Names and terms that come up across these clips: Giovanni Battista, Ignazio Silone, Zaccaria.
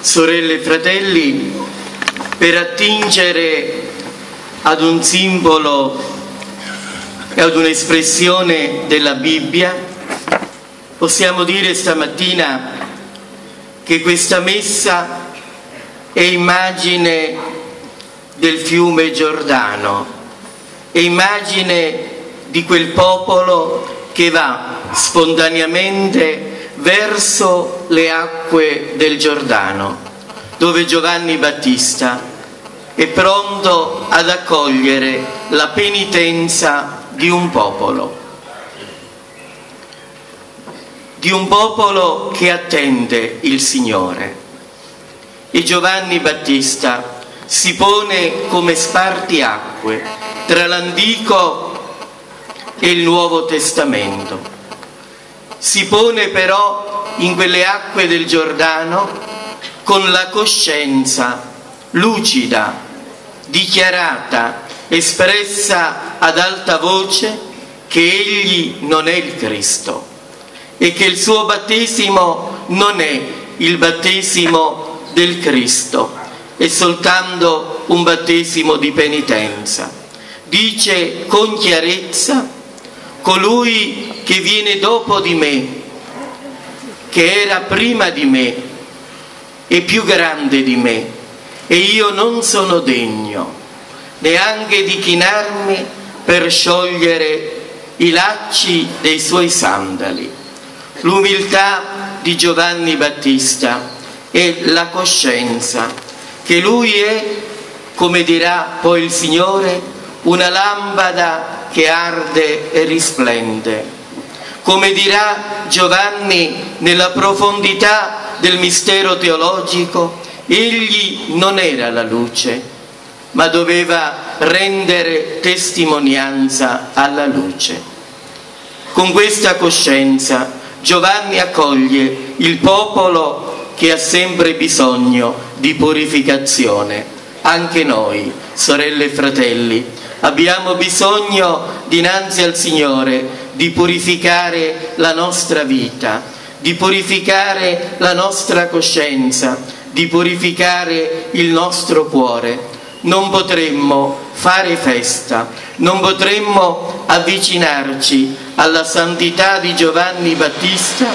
sorelle e fratelli, per attingere ad un simbolo e ad un'espressione della Bibbia, possiamo dire stamattina che questa messa è immagine del fiume Giordano, è immagine di quel popolo che va spontaneamente verso le acque del Giordano, dove Giovanni Battista è pronto ad accogliere la penitenza di un popolo che attende il Signore. E Giovanni Battista si pone come spartiacque tra l'Antico e il Nuovo Testamento. Si pone però in quelle acque del Giordano con la coscienza lucida, dichiarata, espressa ad alta voce, che egli non è il Cristo e che il suo battesimo non è il battesimo del Cristo, è soltanto un battesimo di penitenza. Dice con chiarezza: colui che viene dopo di me, che era prima di me, è più grande di me, e io non sono degno neanche di chinarmi per sciogliere i lacci dei suoi sandali. L'umiltà di Giovanni Battista è la coscienza che lui è, come dirà poi il Signore, una lampada che arde e risplende. Come dirà Giovanni nella profondità del mistero teologico, egli non era la luce, ma doveva rendere testimonianza alla luce. Con questa coscienza Giovanni accoglie il popolo che ha sempre bisogno di purificazione. Anche noi, sorelle e fratelli, abbiamo bisogno dinanzi al Signore di purificare la nostra vita, di purificare la nostra coscienza, di purificare il nostro cuore. Non potremmo fare festa, non potremmo avvicinarci alla santità di Giovanni Battista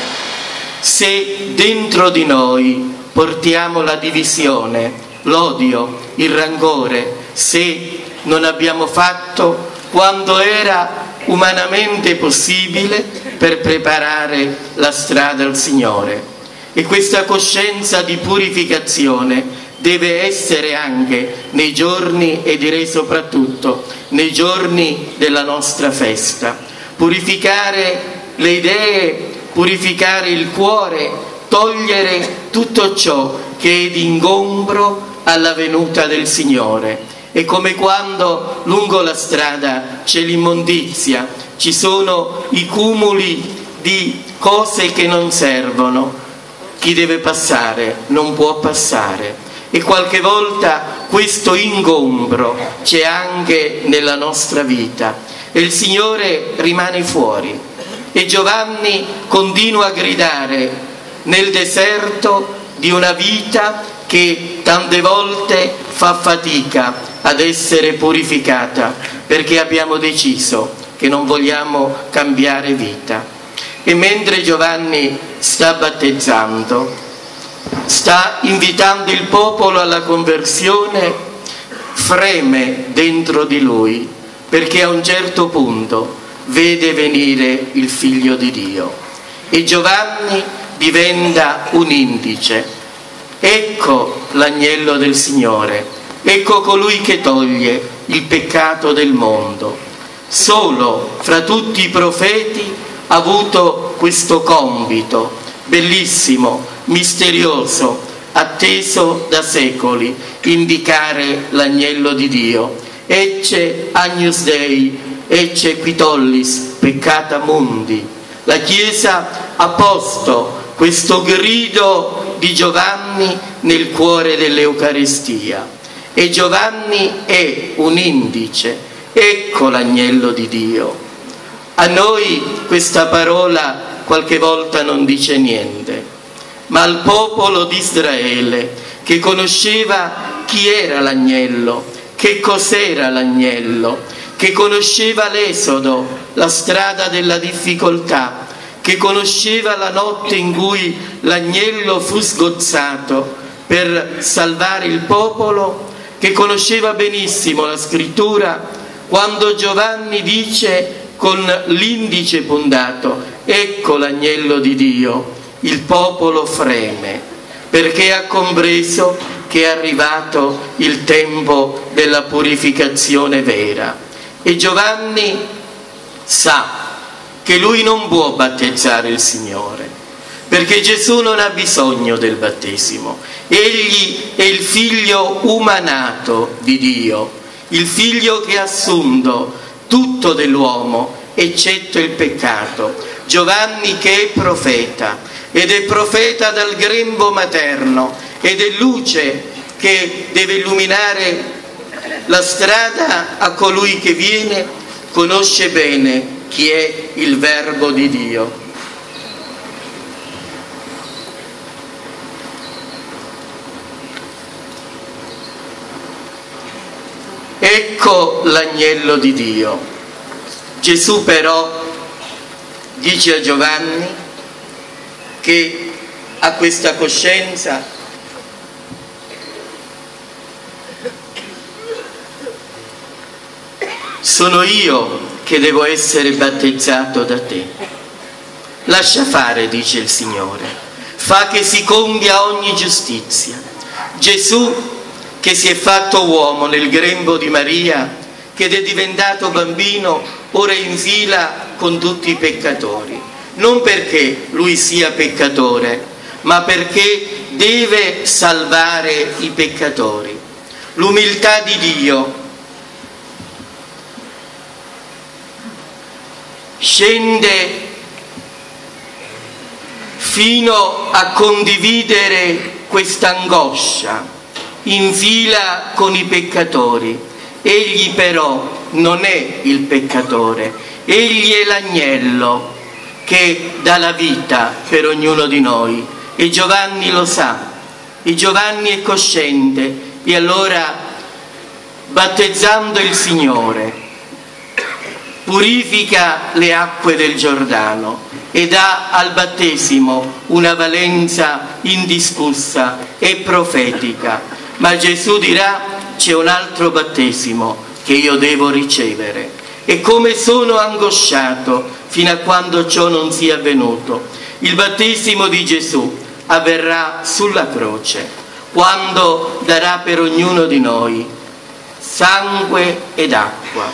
se dentro di noi portiamo la divisione, l'odio, il rancore, se non abbiamo fatto quanto era umanamente possibile per preparare la strada al Signore. E questa coscienza di purificazione deve essere anche nei giorni, e direi soprattutto nei giorni della nostra festa. Purificare le idee, purificare il cuore, togliere tutto ciò che è d'ingombro alla venuta del Signore. È come quando lungo la strada c'è l'immondizia, ci sono i cumuli di cose che non servono. Chi deve passare non può passare. E qualche volta questo ingombro c'è anche nella nostra vita. E il Signore rimane fuori. E Giovanni continua a gridare nel deserto di una vita che tante volte fa fatica ad essere purificata, perché abbiamo deciso che non vogliamo cambiare vita. E mentre Giovanni sta battezzando, sta invitando il popolo alla conversione, freme dentro di lui, perché a un certo punto vede venire il Figlio di Dio. E Giovanni diventa un indice. Ecco l'agnello del Signore. Ecco colui che toglie il peccato del mondo. Solo fra tutti i profeti ha avuto questo compito bellissimo, misterioso, atteso da secoli: indicare l'agnello di Dio. Ecce Agnus Dei, ecce qui tollis peccata mundi. La Chiesa ha posto questo grido di Giovanni nel cuore dell'Eucaristia. E Giovanni è un indice, ecco l'agnello di Dio. A noi questa parola qualche volta non dice niente, ma al popolo di Israele, che conosceva chi era l'agnello, che cos'era l'agnello, che conosceva l'esodo, la strada della difficoltà, che conosceva la notte in cui l'agnello fu sgozzato per salvare il popolo, che conosceva benissimo la scrittura quando Giovanni dice con l'indice puntato: ecco l'agnello di Dio, il popolo freme, perché ha compreso che è arrivato il tempo della purificazione vera. E Giovanni sa che lui non può battezzare il Signore, perché Gesù non ha bisogno del battesimo. Egli è il figlio umanato di Dio, il figlio che ha assunto tutto dell'uomo eccetto il peccato. Giovanni, che è profeta, ed è profeta dal grembo materno, ed è luce che deve illuminare la strada a colui che viene, conosce bene chi è il Verbo di Dio. Ecco l'agnello di Dio. Gesù però dice a Giovanni che ha questa coscienza sono io che devo essere battezzato da te. Lascia fare, dice il Signore, fa che si compia ogni giustizia. Gesù, che si è fatto uomo nel grembo di Maria, che è diventato bambino, ora è in fila con tutti i peccatori, non perché lui sia peccatore, ma perché deve salvare i peccatori. L'umiltà di Dio scende fino a condividere quest'angoscia in fila con i peccatori. Egli però non è il peccatore, egli è l'agnello che dà la vita per ognuno di noi, e Giovanni lo sa, e Giovanni è cosciente. E allora, battezzando il Signore, purifica le acque del Giordano e dà al battesimo una valenza indiscussa e profetica. Ma Gesù dirà: c'è un altro battesimo che io devo ricevere, e come sono angosciato fino a quando ciò non sia avvenuto. Il battesimo di Gesù avverrà sulla croce, quando darà per ognuno di noi sangue ed acqua.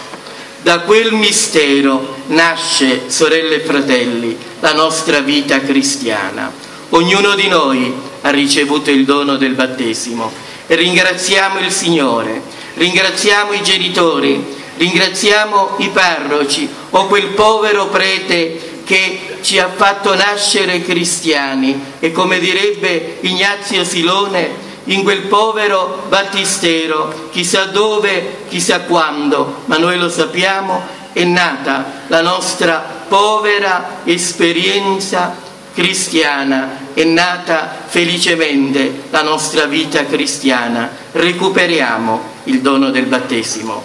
Da quel mistero nasce, sorelle e fratelli, la nostra vita cristiana. Ognuno di noi ha ricevuto il dono del battesimo. Ringraziamo il Signore, ringraziamo i genitori, ringraziamo i parroci o quel povero prete che ci ha fatto nascere cristiani, e come direbbe Ignazio Silone, in quel povero battistero, chissà dove, chissà quando, ma noi lo sappiamo, è nata la nostra povera esperienza cristiana, è nata felicemente la nostra vita cristiana. Recuperiamo il dono del battesimo.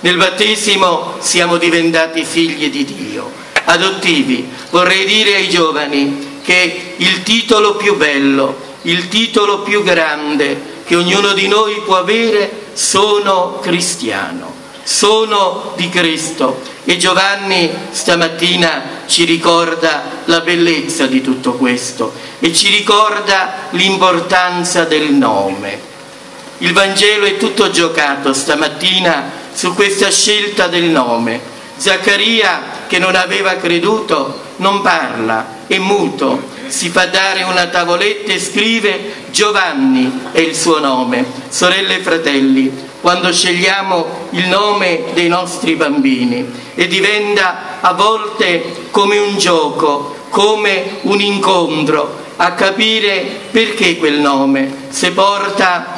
Nel battesimo siamo diventati figli di Dio, adottivi. Vorrei dire ai giovani che il titolo più bello, il titolo più grande che ognuno di noi può avere, sono cristiano, sono di Cristo. E Giovanni stamattina ci ricorda la bellezza di tutto questo e ci ricorda l'importanza del nome. Il Vangelo è tutto giocato stamattina su questa scelta del nome. Zaccaria, che non aveva creduto, non parla, è muto, si fa dare una tavoletta e scrive: Giovanni è il suo nome. Sorelle e fratelli, quando scegliamo il nome dei nostri bambini, e diventa a volte come un gioco, come un incontro, a capire perché quel nome, se porta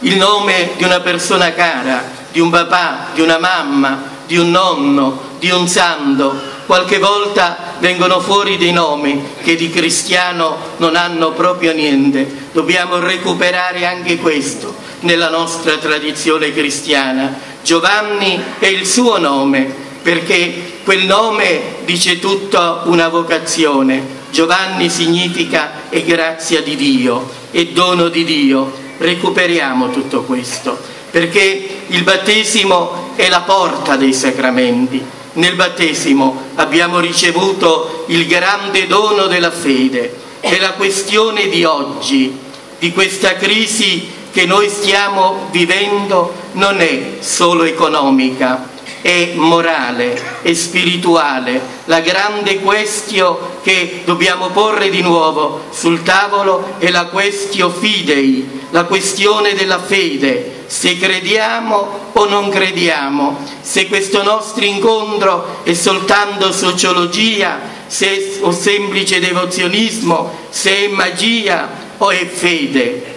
il nome di una persona cara, di un papà, di una mamma, di un nonno, di un santo, Qualche volta vengono fuori dei nomi che di cristiano non hanno proprio niente. Dobbiamo recuperare anche questo nella nostra tradizione cristiana. Giovanni è il suo nome, perché quel nome dice tutta una vocazione. Giovanni significa è grazia di Dio, è dono di Dio. Recuperiamo tutto questo, perché il battesimo è la porta dei sacramenti. Nel battesimo abbiamo ricevuto il grande dono della fede. È la questione di oggi, di questa crisi che noi stiamo vivendo, non è solo economica, è morale, è spirituale, la grande questione che dobbiamo porre di nuovo sul tavolo è la questione fidei, la questione della fede. Se crediamo o non crediamo, se questo nostro incontro è soltanto sociologia, se è semplice devozionismo, se è magia o è fede.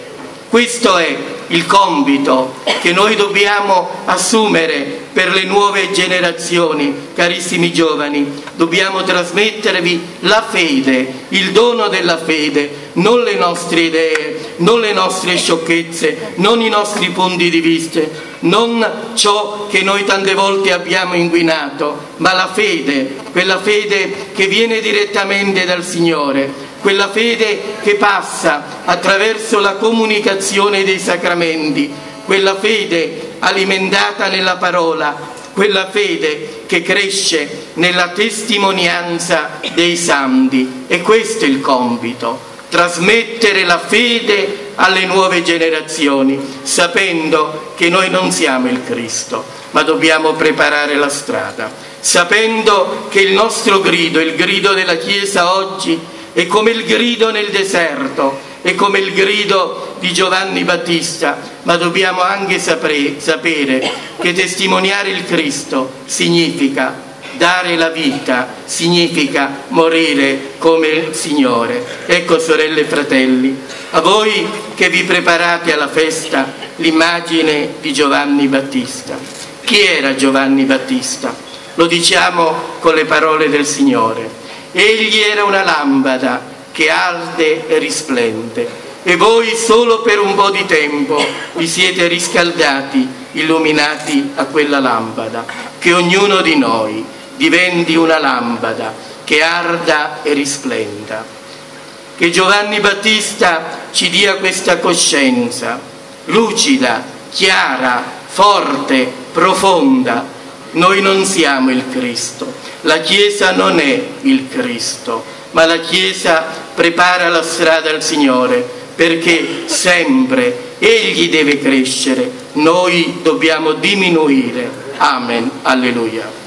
Questo è il compito che noi dobbiamo assumere per le nuove generazioni, carissimi giovani. Dobbiamo trasmettervi la fede, il dono della fede, non le nostre idee, non le nostre sciocchezze, non i nostri punti di vista, non ciò che noi tante volte abbiamo inquinato, ma la fede, quella fede che viene direttamente dal Signore, quella fede che passa attraverso la comunicazione dei sacramenti, quella fede alimentata nella parola, quella fede che cresce nella testimonianza dei santi. E questo è il compito, trasmettere la fede alle nuove generazioni, sapendo che noi non siamo il Cristo, ma dobbiamo preparare la strada, sapendo che il nostro grido, il grido della Chiesa oggi, è come il grido nel deserto, è come il grido di Giovanni Battista, ma dobbiamo anche sapere che testimoniare il Cristo significa dare la vita, significa morire come il Signore. Ecco, sorelle e fratelli, a voi che vi preparate alla festa, l'immagine di Giovanni Battista. Chi era Giovanni Battista? Lo diciamo con le parole del Signore. Egli era una lampada che arde e risplende, e voi solo per un po' di tempo vi siete riscaldati, illuminati a quella lampada. Che ognuno di noi diventi una lampada che arda e risplenda. Che Giovanni Battista ci dia questa coscienza lucida, chiara, forte, profonda. Noi non siamo il Cristo, la Chiesa non è il Cristo, ma la Chiesa prepara la strada al Signore, perché sempre Egli deve crescere, noi dobbiamo diminuire. Amen. Alleluia.